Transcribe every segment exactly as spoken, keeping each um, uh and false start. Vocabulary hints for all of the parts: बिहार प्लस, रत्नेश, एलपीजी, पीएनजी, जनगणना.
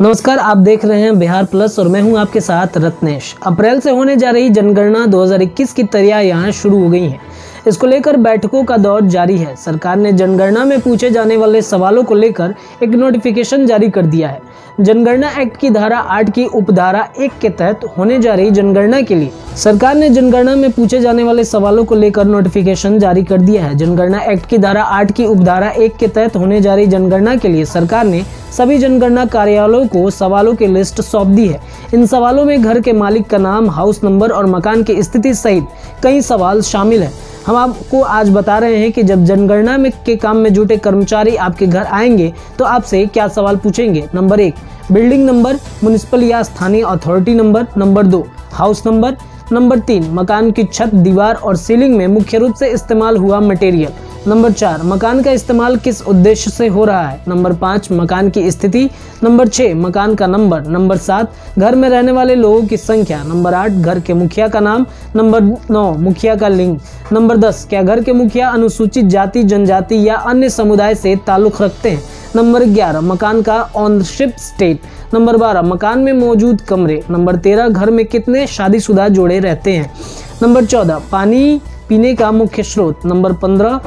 नमस्कार, आप देख रहे हैं बिहार प्लस और मैं हूं आपके साथ रत्नेश। अप्रैल से होने जा रही जनगणना दो हज़ार इक्कीस की तैयारियां शुरू हो गई हैं। इसको लेकर बैठकों का दौर जारी है। सरकार ने जनगणना में पूछे जाने वाले सवालों को लेकर एक नोटिफिकेशन जारी कर दिया है। जनगणना एक्ट की धारा आठ की उपधारा एक के तहत होने जा रही जनगणना के लिए सरकार ने जनगणना में पूछे जाने वाले सवालों को लेकर नोटिफिकेशन जारी कर दिया है। जनगणना एक्ट की धारा आठ की उपधारा एक के तहत होने जा रही जनगणना के लिए सरकार ने सभी जनगणना कार्यालयों को सवालों की लिस्ट सौंप दी है। इन सवालों में घर के मालिक का नाम, हाउस नंबर और मकान की स्थिति सहित कई सवाल शामिल है। हम आपको आज बता रहे हैं कि जब जनगणना में के काम में जुटे कर्मचारी आपके घर आएंगे तो आपसे क्या सवाल पूछेंगे। नंबर एक, बिल्डिंग नंबर, म्युनिसिपल या स्थानीय अथॉरिटी नंबर। नंबर दो, हाउस नंबर। नंबर तीन, मकान की छत, दीवार और सीलिंग में मुख्य रूप से इस्तेमाल हुआ मटेरियल। नंबर चार, मकान का इस्तेमाल किस उद्देश्य से हो रहा है। नंबर पाँच, मकान की स्थिति। नंबर छः, मकान का नंबर। नंबर सात, घर में रहने वाले लोगों की संख्या। नंबर आठ, घर के मुखिया का नाम। नंबर नौ, मुखिया का लिंग। नंबर दस, क्या घर के मुखिया अनुसूचित जाति, जनजाति या अन्य समुदाय से ताल्लुक़ रखते हैं। नंबर ग्यारह, मकान का ऑनरशिप स्टेट। नंबर बारह, मकान में मौजूद कमरे। नंबर तेरह, घर में कितने शादीशुदा जोड़े रहते हैं। नंबर चौदह, पानी पीने का मुख्य स्रोत। नंबर पंद्रह,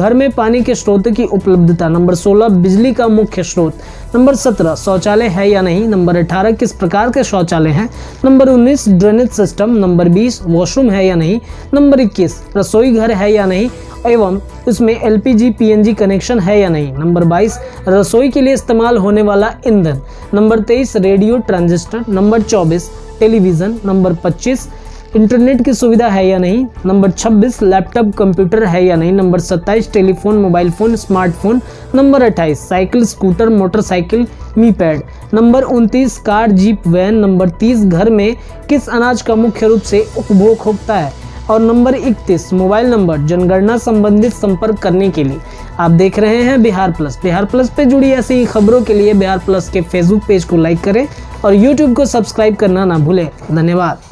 घर में पानी के स्रोत की उपलब्धता। नंबर सोलह, बिजली का मुख्य स्रोत। नंबर सत्रह, शौचालय है या नहीं। नंबर अठारह, किस प्रकार के शौचालय हैं। नंबर उन्नीस, ड्रेनेज सिस्टम। नंबर बीस, वॉशरूम है या नहीं। नंबर इक्कीस, रसोई घर है या नहीं एवं उसमें एलपीजी, पीएनजी कनेक्शन है या नहीं। नंबर बाईस, रसोई के लिए इस्तेमाल होने वाला ईंधन। नंबर तेईस, रेडियो, ट्रांजिस्टर। नंबर चौबीस, टेलीविज़न। नंबर पच्चीस, इंटरनेट की सुविधा है या नहीं। नंबर छब्बीस, लैपटॉप, कंप्यूटर है या नहीं। नंबर सत्ताईस, telephone, mobile phone, smartphone. Number अट्ठाईस, cycle, scooter, motorcycle, moped. Number उनतीस, कार, जीप, वैन। नंबर तीस, घर में किस अनाज का मुख्य रूप से उपभोग होता है। और नंबर इकतीस, मोबाइल नंबर जनगणना संबंधित संपर्क करने के लिए। आप देख रहे हैं बिहार प्लस। बिहार प्लस पे जुड़ी ऐसी ही खबरों के लिए बिहार प्लस के फेसबुक पेज को लाइक करें और यूट्यूब को सब्सक्राइब करना ना भूलें। धन्यवाद।